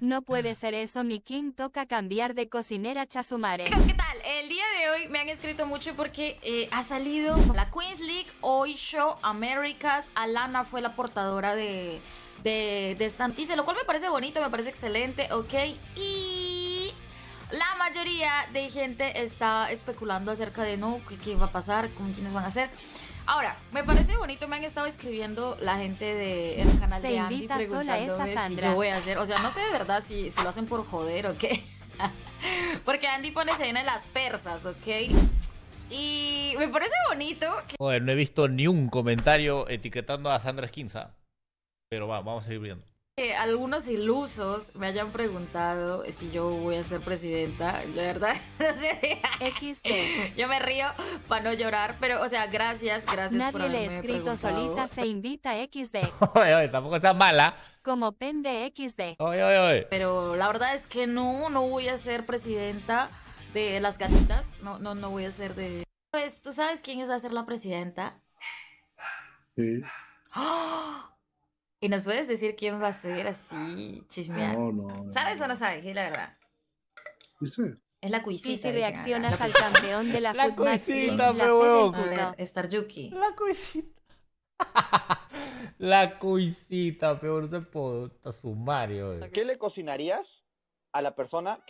No puede ser eso, mi King, toca cambiar de cocinera, Chasumare. ¿Qué tal? El día de hoy me han escrito mucho porque ha salido la Kings League Oyshow Americas. Alana fue la portadora de esta noticia, lo cual me parece bonito, me parece excelente, ok. Y la mayoría de gente está especulando acerca de no, qué va a pasar, con quiénes van a hacer. Ahora, me parece bonito, me han estado escribiendo la gente del canal de Andy preguntándome si yo voy a hacer, o sea, no sé de verdad si lo hacen por joder o qué, porque Andy pone cena de las persas, ¿ok? Y me parece bonito que... Joder, no he visto ni un comentario etiquetando a SandraSkins, pero vamos a seguir viendo. Que algunos ilusos me hayan preguntado si yo voy a ser presidenta, la verdad, no sé si... Yo me río para no llorar, pero, o sea, gracias Nadie por haberme preguntado. Nadie le ha escrito solita, se invita XD. Oye, tampoco está mala. Como pende XD. Oye. Pero la verdad es que no voy a ser presidenta de las gatitas, no voy a ser de... Pues, ¿tú sabes quién es va a ser la presidenta? Sí. ¡Oh! ¿Y nos puedes decir quién va a ser así, chismeando? No. ¿Sabes o no sabes? Es la verdad. ¿Qué sé? Es la cuisita. Y si reaccionas al campeón de la cuisita, me huevo. Star Yuki. La cuisita. La cuisita, peor se puede. Sumario. ¿Qué le cocinarías a la persona que